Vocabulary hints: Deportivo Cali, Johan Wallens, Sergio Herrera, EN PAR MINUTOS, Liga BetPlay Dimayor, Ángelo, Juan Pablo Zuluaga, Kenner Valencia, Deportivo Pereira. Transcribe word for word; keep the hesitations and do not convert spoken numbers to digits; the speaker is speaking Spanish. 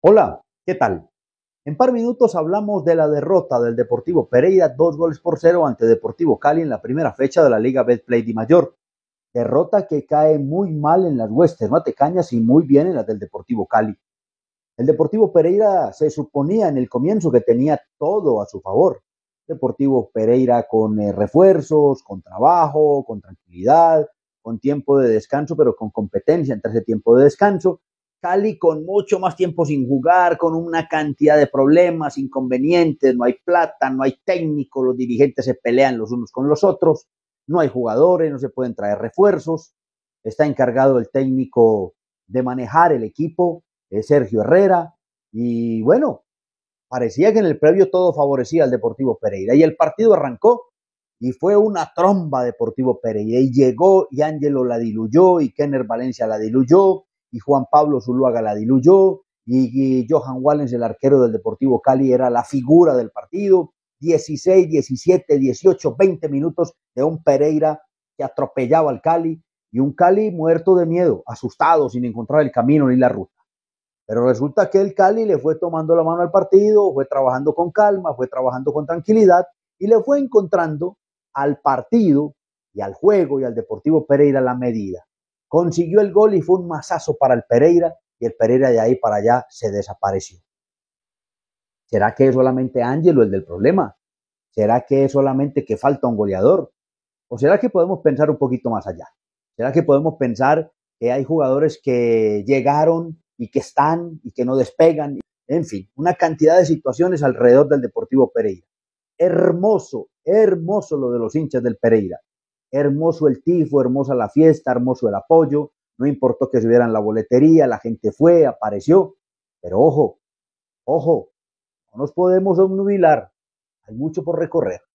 Hola, ¿qué tal? En par minutos hablamos de la derrota del Deportivo Pereira, dos goles por cero ante Deportivo Cali en la primera fecha de la Liga BetPlay Dimayor. Derrota que cae muy mal en las huestes matecañas y muy bien en las del Deportivo Cali. El Deportivo Pereira se suponía en el comienzo que tenía todo a su favor. Deportivo Pereira con eh, refuerzos, con trabajo, con tranquilidad, con tiempo de descanso, pero con competencia entre ese tiempo de descanso. Cali con mucho más tiempo sin jugar, con una cantidad de problemas, inconvenientes, no hay plata, no hay técnico, los dirigentes se pelean los unos con los otros, no hay jugadores, no se pueden traer refuerzos, está encargado el técnico de manejar el equipo, Sergio Herrera, y bueno, parecía que en el previo todo favorecía al Deportivo Pereira, y el partido arrancó, y fue una tromba Deportivo Pereira, y llegó, y Ángelo la diluyó, y Kenner Valencia la diluyó, y Juan Pablo Zuluaga la diluyó, y, y Johan Wallens, el arquero del Deportivo Cali, era la figura del partido. dieciséis, diecisiete, dieciocho, veinte minutos de un Pereira que atropellaba al Cali, y un Cali muerto de miedo, asustado, sin encontrar el camino ni la ruta. Pero resulta que el Cali le fue tomando la mano al partido, fue trabajando con calma, fue trabajando con tranquilidad, y le fue encontrando al partido y al juego y al Deportivo Pereira la medida. Consiguió el gol y fue un mazazo para el Pereira, y el Pereira de ahí para allá se desapareció. ¿Será que es solamente Ángelo el del problema? ¿Será que es solamente que falta un goleador? ¿O será que podemos pensar un poquito más allá? ¿Será que podemos pensar que hay jugadores que llegaron y que están y que no despegan? En fin, una cantidad de situaciones alrededor del Deportivo Pereira. Hermoso, hermoso lo de los hinchas del Pereira. Hermoso el tifo, hermosa la fiesta, hermoso el apoyo, no importó que subieran la boletería, la gente fue, apareció, pero ojo, ojo, no nos podemos obnubilar, hay mucho por recorrer.